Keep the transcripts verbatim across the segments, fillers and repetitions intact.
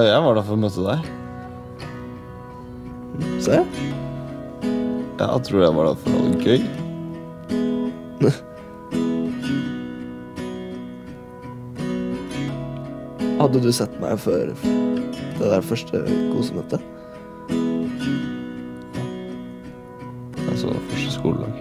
Jeg var der for å møte deg. Se? Ja, jeg tror jeg var der for å ha det gøy. Hadde du sett meg før det der første kosemøtet? Altså, første skoledag.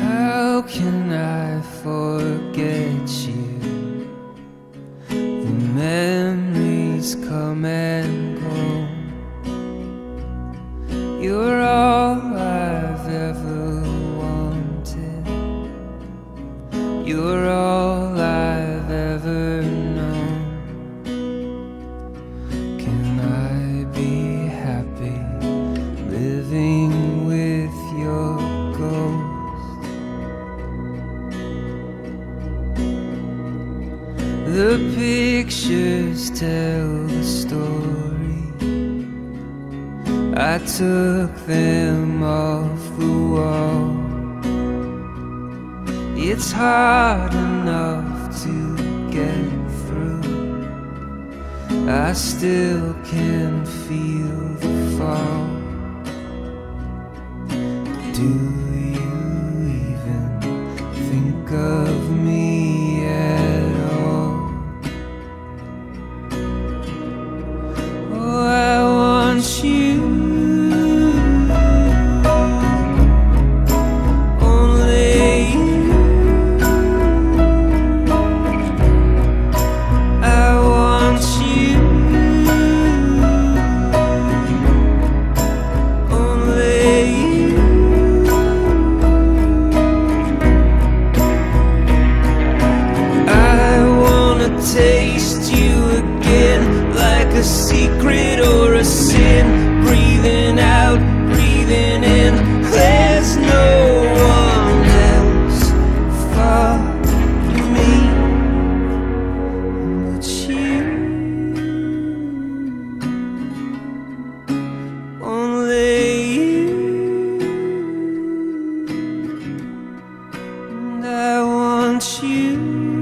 How can I forget you? The memories come and go. You're all I've ever wanted. You're all I've ever known. Can I be happy living with your ghost? The pictures tell the story. I took them off the wall. It's hard enough to get through. I still can feel the fall. Do you even think of me at all? You only you. I want you only you. I wanna taste you again, like a secret or a sin. Breathing out, breathing in. There's no one else for me but you. Only you. And I want you.